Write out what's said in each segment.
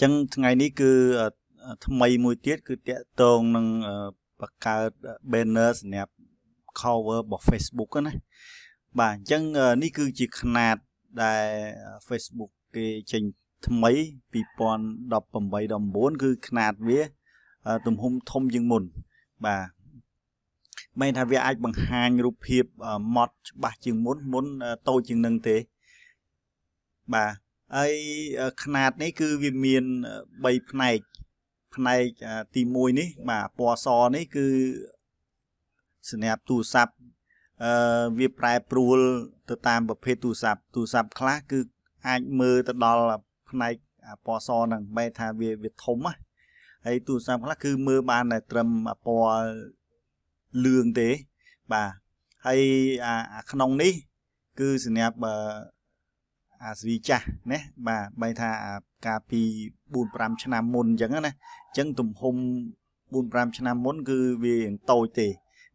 Chẳng ngày ní cứ thầm mây mùi tiết cứ tệ tông nâng bạc cao banner nẹp cover bỏ Facebook này. Bà chẳng ní cứ chỉ khả nạt đài Facebook cái trình thầm mây bị bọn đọc bầm bầy đồng 4 cứ khả nạt với tùm hôm thông dương mùn. Bà mình thả về ai bằng hành rụp hiệp mọt bà chừng muốn tôi chừng nâng thế. Bà ấy khả nạt này cứ vì miền bầy phần này tìm mùi này mà bò xò này cứ xin hẹp tù sạp vì bài prul tự tạm bậc phê tù sạp khá cứ anh mơ tự đó là phần này bò xò nâng bay thả về Việt thống á ấy tù sạp khá cứ mơ ban này trầm bò lương tế bà hay khả nông này cứ xin hẹp vì chả nè bà bay thà cà phì bùn pram chân nam môn chẳng á nè chẳng tùm hôm bùn pram chân nam môn cứ vì tôi tề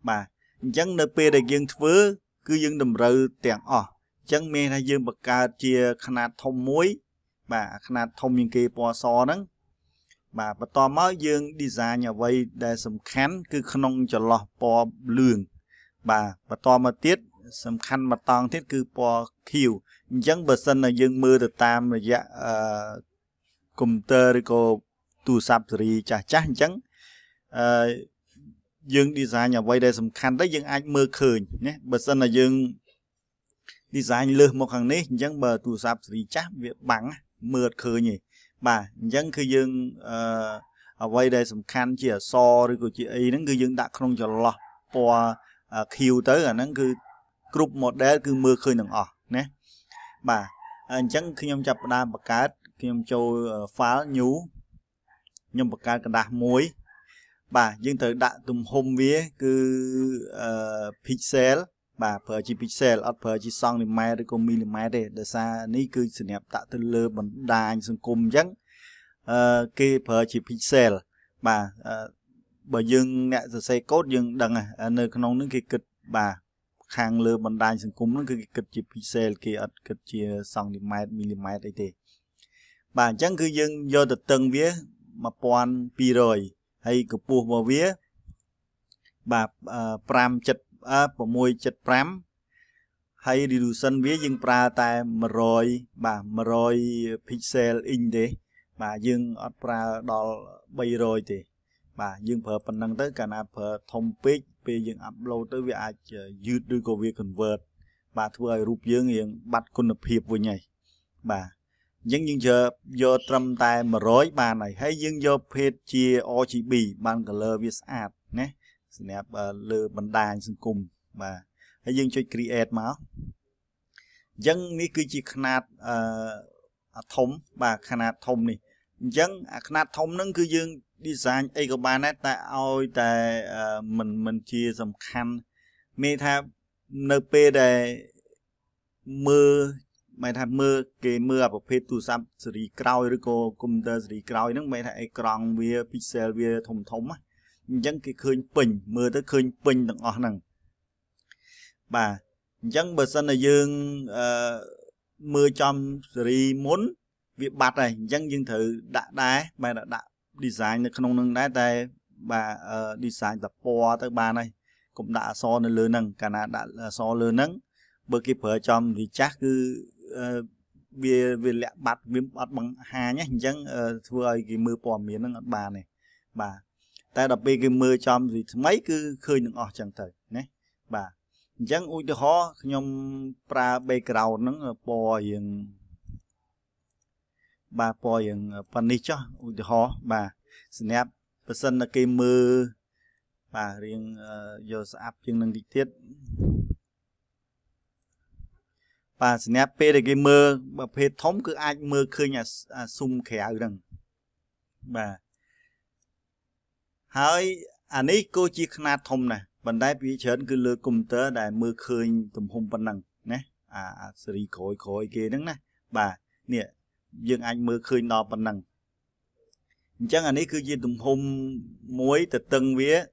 bà chẳng nợ pê để dân thứ cứ dân đầm râu tiền ọ chẳng mê là dân bậc ca chia khả nạt thông muối bà khả nạt thông những cái bò so đó bà bắt to mới dân đi ra nhà vây để sầm khán cứ khả nông cho lọ bò lường bà bắt to mà tiết sầm khăn mà toàn thiết cứ bò kiều chẳng bờ sân là dân mưa từ tam là dạ cùng tơ đi cô tu sạp rì chả chắc chẳng dân đi ra nhà quay đây sầm khăn đấy dân anh mơ khởi nhé bờ sân là dân đi ra lơ một hàng nấy chẳng bờ tu sạp rì chắc việc bằng mưa khởi nhỉ bà chẳng khi dân ở quay đây sầm khăn chỉ ở so rồi của chị ấy nó cứ dân đã không cho lọt qua khiêu tới là nó cứ group một đấy cứ mưa khơi nặng ọ nè bà chẳng khi nhom chập đa bạc cá khi nhom châu phá nhú nhom bạc cá đa muối bà nhưng tới đã tùm hôm vía cứ pixel bà per chỉ pixel ở per chỉ song thì mai được con mm để xa ní cứ sự đẹp tạo từ lơ bẩn đa anh sừng cùm chẳng kê per chỉ pixel bà bởi dương nè giờ xây cốt dương đằng à nơi con nông nước kia kịch bà khang lơ bần đai sân cúng nó cứ kịch chìa pixel kia ật kịch chìa xong thì mm ấy thế bà chẳng cứ dân do tật tầng vía mà pon pi rồi hay cục buộc vào vía bà pram chật và môi chật pram hay đi du sân vía dân pra tai mà rồi bà mà rồi pixel in thế bà dân ật pra đo bay rồi thế bà dương phở phần năng tới cả nạp phở thông page về dương upload tới với ai dư đưa cầu việc convert bà thua ai rụp dương hiện bắt con lập hiệp với nhảy bà nhưng giờ do trăm tay mà rối bà này hay dương do page chia o chỉ bì ban color viết ad nhé nẹp lơ bần đài xin cùng bà hay dương chơi create máu dân ní cứ chỉ khát thống bà khát thông này dân khát thông nó cứ dương đi sang ấy các bạn ấy ta ôi ta mình chia tầm khăn mẹ thà np để mưa mày thà mưa cái mưa ở phía tu sắp sri cào rồi cô cùng ta sri cào nó mày thà ấy còn về pixel về thùng thống á những cái khơi bình mưa tới khơi bình đằng ở đằng bà những bờ sân là dương mưa trong sri muốn việc bạt này dân dân thử đã đá mày đã design nó không nâng đá tay bà design tập po tới bà này cũng đã so nó lớn nâng cả nà đã so lớn nâng bởi kịp ở trong thì chắc cứ về lẹ bạt viêm bạt bằng hà nhé chẳng thưa ơi cái mưa bò miếng nó bà này bà ta đập bê cái mưa trong thì mấy cứ khơi những ở chẳng thời nhé bà chẳng ui tôi khó nhom pra bê cầu nó bò hiền bà po yang pani cho ui ho bà snap person là cái mơ bà riêng vô áp chương năng định tiết bà snap p là cái mơ bà phê thống cứ ai mơ khơi nhà sum khẻ ở đằng bà hỏi anh ấy cô chỉ khát thông này vấn đề bị chấn cứ lừa cùng tớ đại mơ khơi tùm hôm ban năng nè sri khối kia đứng nè bà nè dương anh mưa khơi nọ bằng năng chẳng anh ấy cứ gì tùm hôm muối từ tầng vía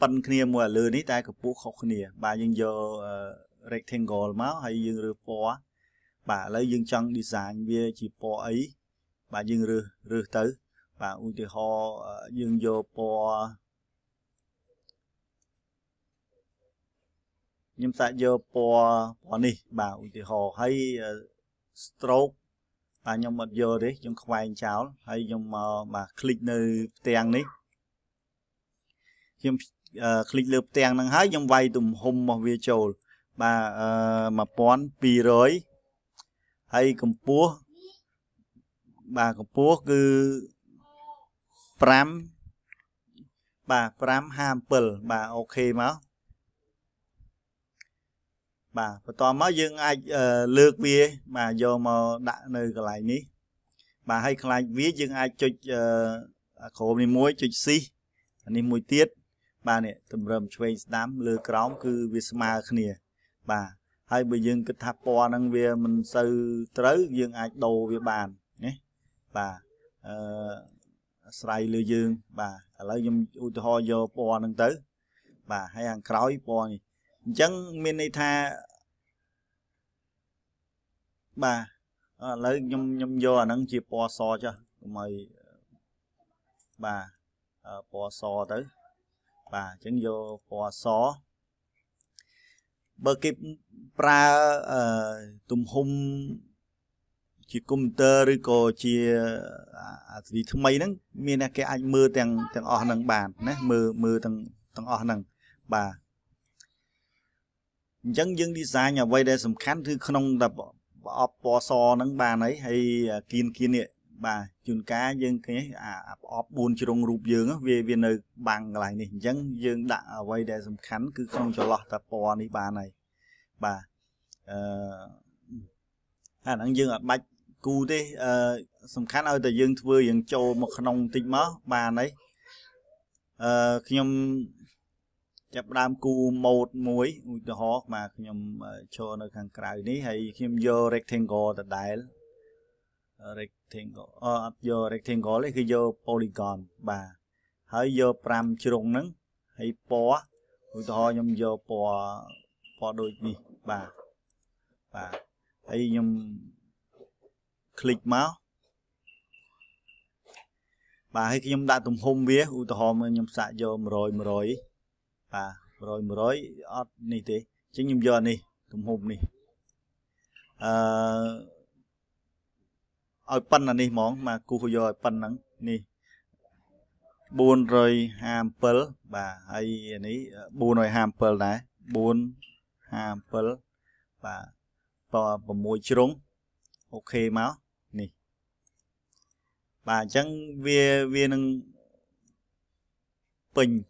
bằng kia mùa lừa ní tay của bố khóc nè bà dương giờ rectangle máu hay dương rửa phó bà lấy dương chân design vía chỉ phó ấy bà dương rư rư tới bà u từ ho dương vô po nhưng tại vô po po ni bà u từ ho hay stroke bà nhom mật vô đấy nhom khoai cháo hay nhom bà click nơi tiền đấy nhom click lượp tiền năng hái nhom vay tụm hôm mà về chầu bà mà pon pì rối hay cầm púa bà cầm púa cứ pram bà pram hample bà ok má bà tòa má dương ai lược bia bà vô mà đã nơi cái lại ní bà hay cái lại vía dương ai chụp khổ này muối chụp xi này muối tiết bà này tầm rầm chơi đám lừa cõng cứ việc mà khnia bà hay bây giờ cứ tháp po năng về mình sư tới dương ai đồ về bàn nhé bà sài lừa dương bà lấy dùm u ho vô po năng tới bà hay ăn cõi po này chẳng miền này tha bà lấy nhom nhom vô năng chìa po so cho mời bà po so tới bà chẳng vô po so bởi kịp pra tùm hôm chỉ công tơ rồi có chia vì thứ mấy nắng miền này cái anh mưa tàng tàng ở năng bàn nè mưa mưa tàng tàng ở năng bà dân dân đi xa nhà vay đây sầm khán thứ không đập po so năng bàn ấy hay kiên kiên nè bà chun cá dân cái buôn chỉ rong rụp dương á về về nơi bằng lại này dân dân đã quay đây sầm khánh cứ không cho lọt tập po đi bà này bà nắng dương ở bạch cù thế sầm khánh ơi tại dương vừa dương châu một nông tinh mớ bà này khi nhom chập đam cù một muối từ họ mà khi nhom cho nơi hàng cài này hay khi nhom vô rectangle tại đại rectangle vô rectangle lấy khi vô polygon bà hãy vô pram chừng nắng hay po tụi tôi nhom vô po po đôi gì bà hay nhom click máu bà hay khi nhom đã tụm hôm vía tụi tôi nhom xạ vô rồi bà rồi này thế chứ nhom vô này tụm hôm này ở pan là này món mà cô vừa ở pan nắng này buồn rồi hamper bà hay này buồn rồi hamper này buồn hamper bà vào môi trống ok máu này bà chẳng về về năng bình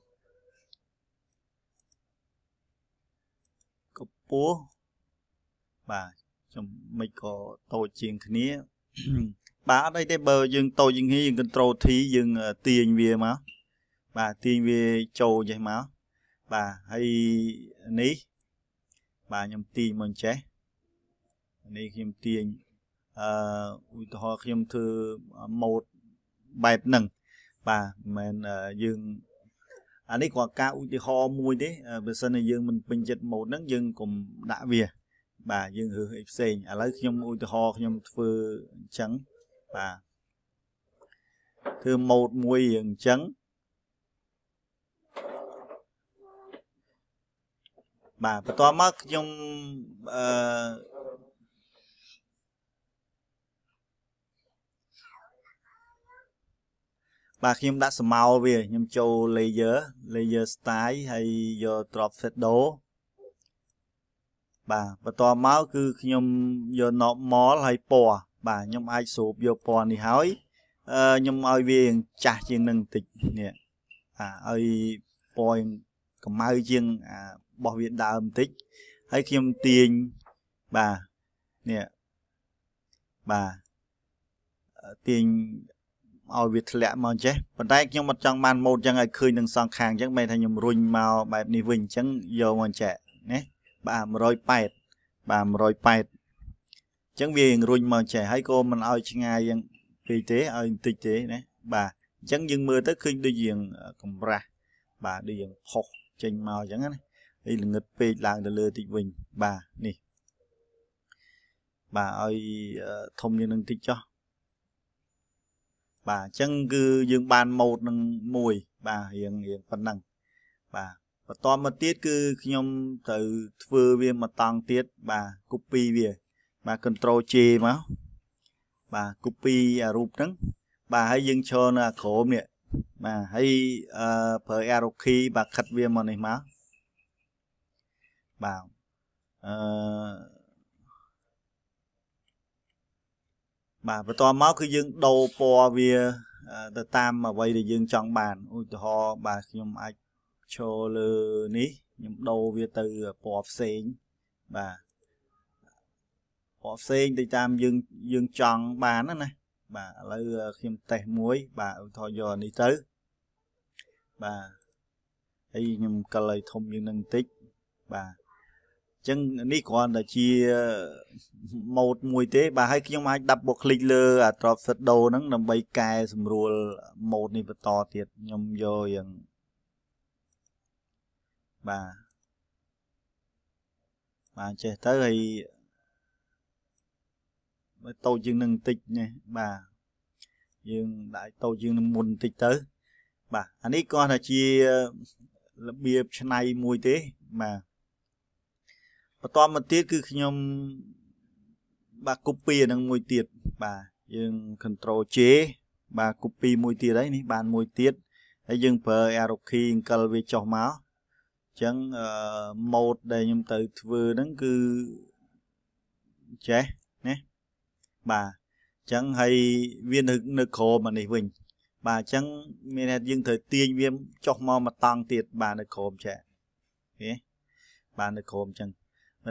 có búa bà trong mấy có tổ chiên kia bà ở đây bờ dương tôi dương hi dương control thí dương tiền về mà bà tiền về châu vậy mà bà hay ní bà nhầm tiền mình chế này khi tiền họ khi thư một bài nâng bà mình dương anh ấy quả cao thì ho mùi đấy bữa sau này dương mình bình dịch một nắng dương cũng đã về bà dương hư xanh à lấy nhom ui ho nhom phơ trắng bà thứ một mùi dương trắng bà to mắc nhom bà khi đã sờ màu về nhom châu layer style hay do drop shadow bà to máu cứ nhom vô nọ mó hay po bà nhom ai sụp vô po này hỏi nhom ơi viên chả chiên nâng tịch nè ơi po cầm mai chiên bỏ viện đa âm tích hay khi nhom tiền bà nè bà tiền ơi việt lẹ mà chứ còn đây nhom mặt trăng màn một chẳng ai khơi nâng sang khang chẳng may thay nhom run màu bài ni vinh chẳng vô mà trẻ nè bà 108 chẳng vì rung mà trẻ hay cô mình ơi ngay dân vì thế ơi tích thế đấy bà chẳng dừng mưa tới khi đi diện cùng ra bà đi diện học trình màu chẳng ấy đi là nghịch về làng để lừa tịch bình bà nè bà ơi thông nhân năng tích cho bà chân cứ dương bàn một mùi bà hiện hiện phần năng bà và to một tiết cứ nhom từ vừa viên mà tăng tiết bà copy về bà control chê mà bà copy rụp nắng bà hãy dừng cho là khổ nè mà hãy phơi arrow khi bà khật viên mà này má bà bà và to máu cứ dừng đầu po về tam mà vậy thì dừng trong bàn ôi họ bà nhom ai cho lơ ní nhom đầu về từ po sen bà po sen thì tam dừng dừng trong bàn đó này bà lấy khiêm tè muối bà thôi giờ đi tới bà ấy nhom cả lời thông dương năng tích bà chân ní còn là chia một mùi thế bà hay khi mà đập một click lơ à trọp sật đầu nắng nằm bay cài sầm rùa một này và to thiệt nhom vô rằng bà chơi tới thì tô dương nâng tịch nè bà dương đại tô dương nâng môn tịch tới bà anh ấy con là chia bia này mùi thế mà và to một tiết cứ khi nhom bà copy nâng mùi tiệt bà dương control chế bà copy mùi tiệt đấy ní bàn mùi tiết đấy dương per arokin cal về cho máu chẳng một đây nhom từ vừa nâng cứ chế nè bà chẳng hay viên thực nước khô mà này mình bà chẳng mình nhưng thời tiên viêm chọc mò mà tăng tiệt bà nước khô trẻ bà nước khô chẳng mà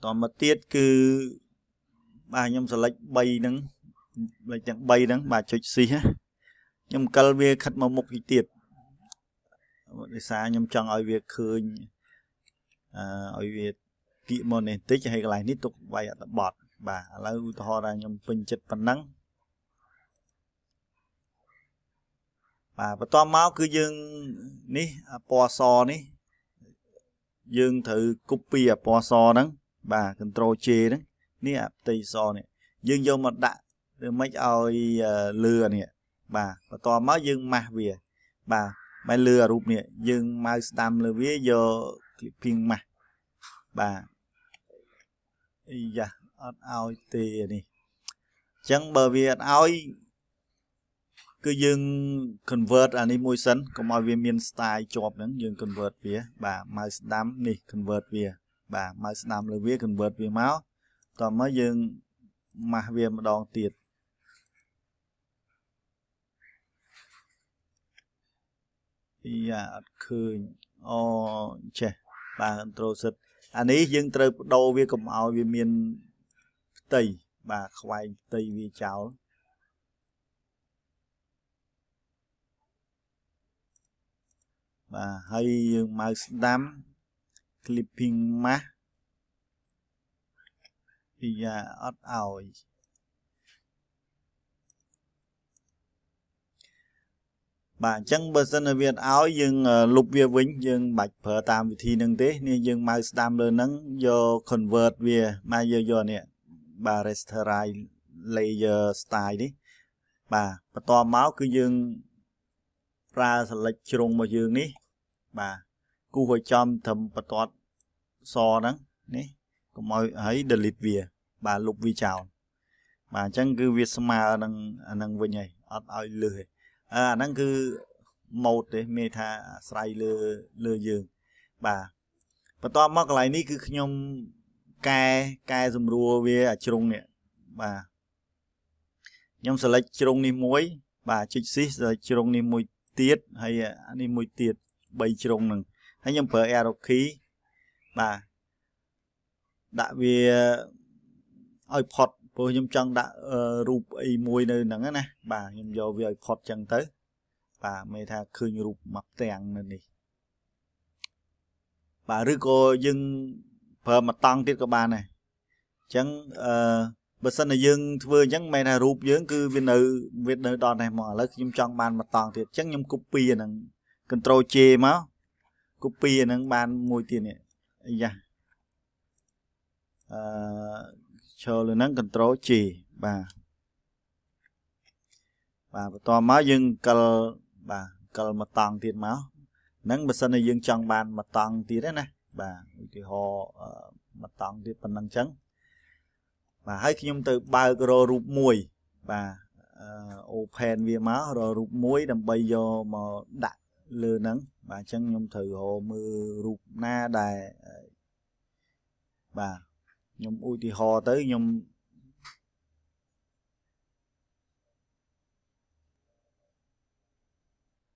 toàn mà tiết cứ bà nhom sẽ lệch bay nâng lệch chẳng bay nâng bà chơi xí á nhom cờ về khát mà một cái tiệt để xa nhom chọn ở việc khơi ở việc kỹ môn này tích hay lại tiếp tục vay ở bọt bà lấy to ra nhom pin chất phần nắng và to máu cứ dương ní po so ní dương thử copy à po so đó bà control chê đó ní à tây so này dương vô mặt đạn từ mấy ơi lừa nè bà và to máu dương mà về bà bay lừa rụp nè dương mai stam lừa vía vô phim mà bà dạ ơi tì này chẳng bởi vì ơi cứ dừng convert anh đi môi sân có mọi viên miền style chọp đến dừng convert vía bà mai đám này convert vía bà mai đám là vía convert vía máu còn mới dừng mà viên đòn tiệt dạ khơi ô chè bà control set anh ấy dừng từ đầu vía cầm ao vía miền tây bà khoai tây vía cháo bà hay dừng mà đám clipping má thì ớt ảo bà chẳng bớt dân ở Việt áo dương lục vía vĩnh dương bạch phở tam vị thi nâng tế nên dương mai stam lên nắng do convert về mai giờ nè bà restaurant layer style đi bà to máu cứ dương ra lệch trùng mà dương đi bà cu hồi chom thầm bà to so nắng nè còn mọi ấy delete về bà lục vi chào bà chẳng cứ việc mà nâng về nhảy ơi lười à năng cứ một để mê tha sai lừa lừa dương bà to mắc lại ní cứ nhom cài dùm rùa về ở trong nè bà nhom sẽ lấy trong ní muối bà chích xí rồi trong ní muối tiết hay ní muối tiết bay trong nè hay nhom phở air khí bà đã về ơi phật Bố nhóm chân đã rụp y mùi nơi nắng nè. Bà nhóm dò về khót chân tới. Bà mê tha khơi rụp mập tèng nên đi. Bà rư cô dưng phở mặt tăng tiết của bà này. Chẳng bất sân là dưng vừa chẳng mê tha rụp dưng cứ viên nữ đòn này mà lấy nhóm chân bàn mặt tăng tiết. Chẳng nhóm copy nè. Control chê mà. Copy nè bàn mùi tiền này. Dạ. Cho lên nắng control chì bà to má dưng cờ bà cờ mà tăng tiền máu nắng bật sân này dưng chẳng bàn mà tăng tiền đấy nè bà thì họ mà tăng tiền phần năng trắng bà hãy khi nhung từ ba rồi rụp mùi bà open về má rồi rụp muối đầm bây giờ mà đặt lừa nắng bà chẳng nhung thử họ mưa rụp na đài bà nhóm ui thì hò tới nhóm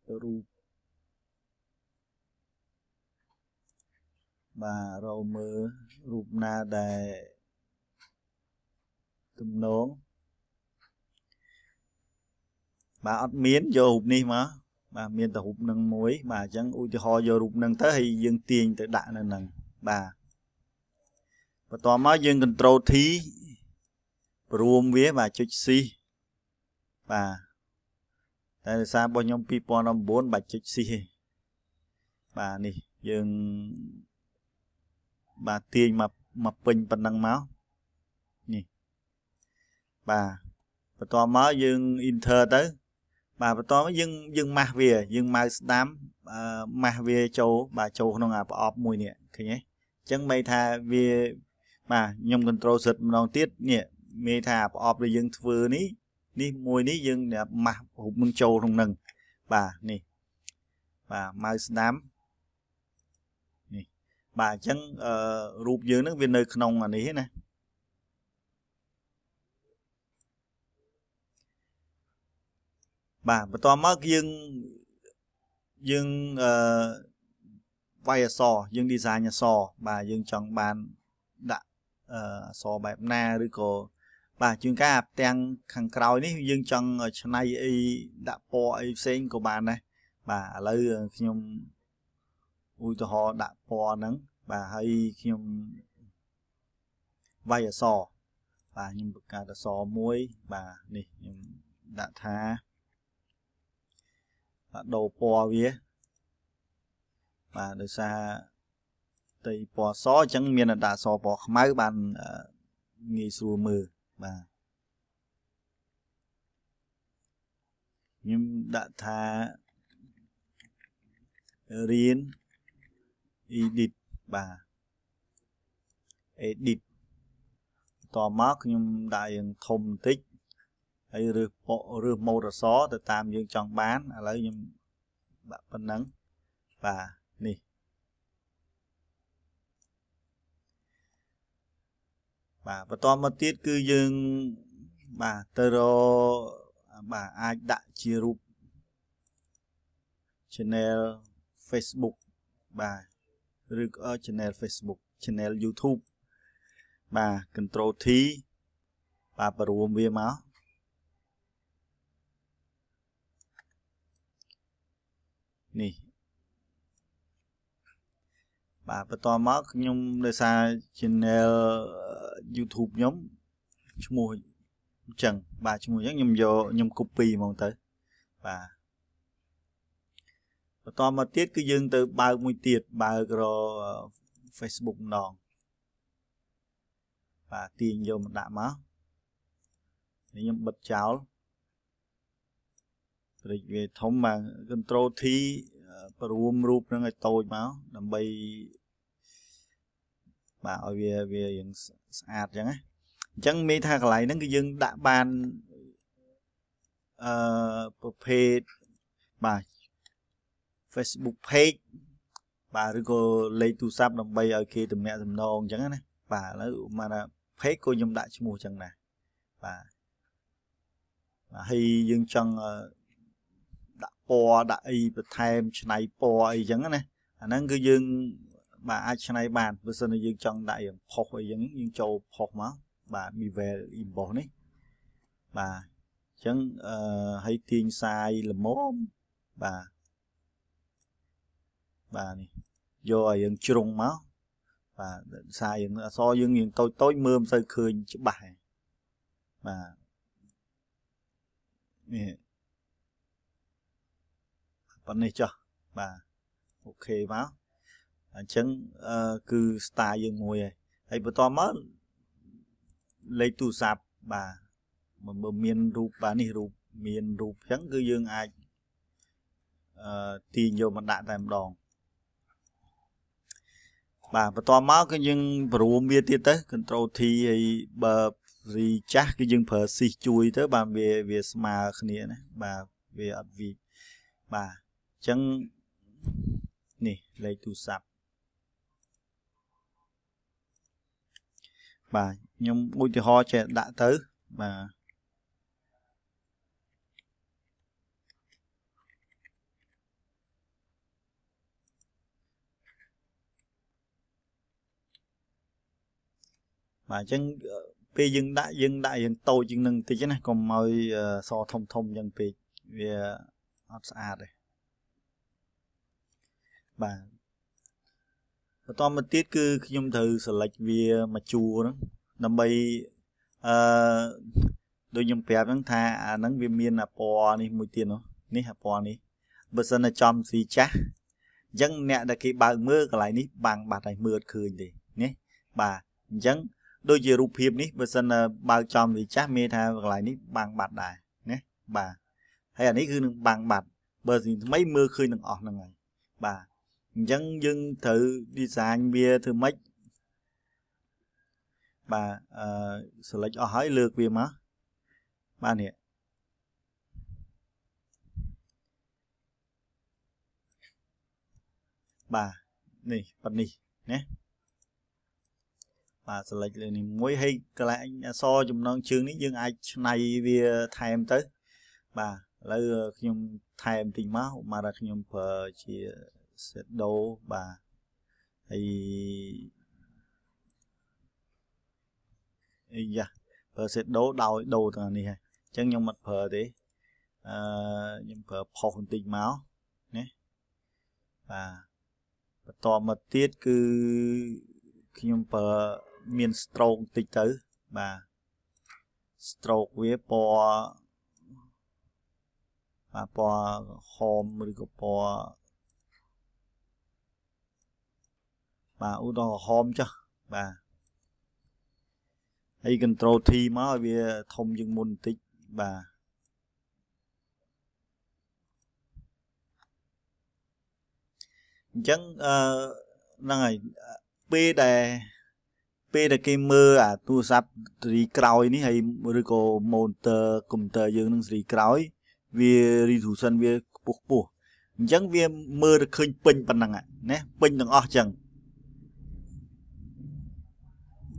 rụp bà rồi mơ rụp na đài tùm nón bà ớt miến vô hụp ni mà bà miến ta hụp nâng muối bà chẳng ui thì hò vô rụp nâng tới hay dương tiền tới đại nâng bà và tòa má dương control thí rùm với bà chút xí bà tại sao bọn nhóm people năm 4 bà chút xí bà này dương bà tiền mà bình bằng năng máu nè bà và tòa má dương inter tới bà và tòa má dương mạc về dương mạc đám mạc về châu bà châu nó ngà bà ọp mùi nè thế nhé chẳng mày thà về bà nhóm control sật non tiết nhẹ mê thà ọp rồi dương vừa ní ní mùi ní dương đẹp mà hụt mừng châu trong nâng bà nè bà mai nám nè bà chẳng rụp dương nước viên nơi nông là ní nè bà to mất dương vay ở sò dương đi ra nhà sò bà dương chẳng bàn đã so bẹp na rồi cô bà chương cá tang khăn cào ní dương chân ở trên này đã po xén của bà này bà lấy khi nhung ui cho họ đã po nắng bà hay khi nhung vay ở sò bà nhưng bực cả sò muối bà nè đã thá đã đầu po vía bà đời xa thì bỏ xó chẳng miền là đã xó bỏ máy bàn nghề xua mờ bà nhưng đã thả riêng edit bà edit tòa mắc nhưng đã yên thông tích hay rửa bộ rửa màu ra xó từ tạm dương chọn bán lấy nhưng bạn phân nắng bà nè và to mất tiết cư dương bà tơ rô bà ai đã chia rụp channel Facebook bà rực ở channel Facebook channel YouTube bà control thí bà bà rùm viên máu nè bà to mất nhưng đời xa channel YouTube nhóm chúng mùi chẳng bà chúng mùi nhắc nhầm vô nhầm copy mong tới bà to mà tiết cứ dương từ 30 tiệt bà rồi Facebook đòn bà tiền vô một đạm á để nhầm bật cháo rồi về thống mà control thi rùm rụp nó ngay tôi máu làm bay bà ở về những sạt chẳng á chẳng mấy thằng lại nó cái dân đã bàn page bà Facebook page bà rồi cô lấy tu sắp đồng bay ở kia tụm mẹ tụm non chẳng á này bà nó mà là page cô nhầm đại cho mùa chẳng này bà hay dân chẳng đã po đã y và thêm này po y chẳng á này nó cứ dân bà ai này bàn với dân dương chân đại phọc ở dân châu phọc máu bà mi về im bỏ này bà chẳng hay thiên sai là móm bà này rồi dân trùng máu và sai dân so dân những tôi tối mưa sơi khơi chứ bài và vấn này cho bà ok máu chẳng cứ style dân ngồi hay bữa to mất lấy tù sạp bà mình bơm miên rụp bà này rụp miên rụp chẳng cứ dương ai thì nhiều mặt đạn làm đòn bà to máu cái nhưng rùa miên tiết tới control thì hay bờ gì chắc cái nhưng phở xì chui tới bà về về mà khné bà về ở vị bà chẳng này lấy tù sạp bà nhóm ui thì ho trẻ đã tới bà chẳng bây dân đã dân tôi chừng nâng thì chứ này còn mời so thông dân về về xa đây bà và to mà tiết cứ khi nhung thử sở lệch về mà chùa đó nằm bay đôi nhung phép nắng tha nắng viên miên là po này mùi tiền nó ní hả po ní bữa sân là chom xì chá dân nè đã cái bà mưa cái lại ní bằng bạt này mưa khơi đi nhé bà dân đôi giờ rụp hiệp ní bữa sân là bao chom xì chá mê tha cái lại ní bằng bạt đài nhé bà hay là ní cứ bằng bạt bữa gì mấy mưa khơi nằng ọt nằng này bà dân dân thử đi sang bia thử mấy bà xử lý cho hỏi lược về má bà nè bà này bật đi nhé bà xử lý lên mối hay cái lại anh so chúng nó chương đấy nhưng ai này về thay em tới bà lấy nhung thay em tình máu mà đặt nhung phở chỉ sẽ đâu bà thì dạ phở sẽ đấu đau đầu thằng này chẳng nhông mặt phở thế nhưng phở phò hồn tình máu nhé và to mật tiết cứ khi nhông phở miền stroke tịch tới bà stroke với po và po hòm rồi po bà u đo hòm cho bà hay control thì má về thông dương môn tích bà chẳng này p đề cái mơ à tu sắp rì còi ní hay rồi có môn tờ cùng tờ dương nâng rì còi về rì thủ sân về buộc buộc chẳng về mơ được khơi pin bằng năng ạ nè pin đằng o chẳng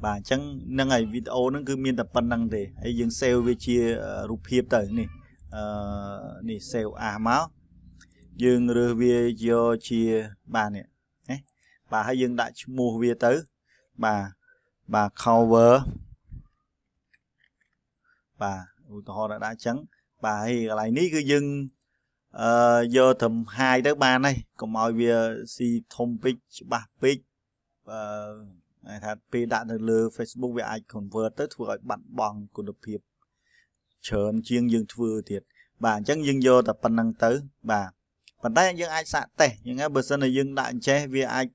bà chẳng năng ngày video nó cứ miên tập văn năng để ấy dừng sale về chia rụp hiệp tới này này sale à máu dừng rồi về do chia bà này đấy. Bà hãy dừng đại mua về tới bà cover bà họ đã trắng bà hay lại ní cứ dừng do thầm 2 tới 3 này còn mọi về si thông pix 3 pix vì đã được lừa Facebook với ai còn vừa tới thuộc gọi bạn bằng của độc hiệp chờn chiêng dương vừa thiệt bà chẳng dừng vô tập phần năng tới bà phần tay những ai xạ tẻ những ai bờ sân này dừng đại che vì ai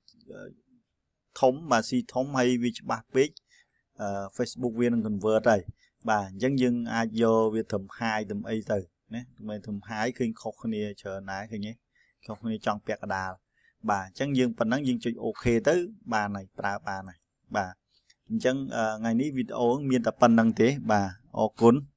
thống mà si thống hay vì bạc biết Facebook viên còn vừa đây bà chẳng dừng ai vô việc thầm hai thầm ấy từ nè mình thầm hai khi khóc này chờ nãy khi nhé không nên chọn pẹt đà bà chẳng dừng phần năng dừng chơi ok tới bà này pra bà này bà chẳng ngày ní video miền tập phần năng thế bà ô cún.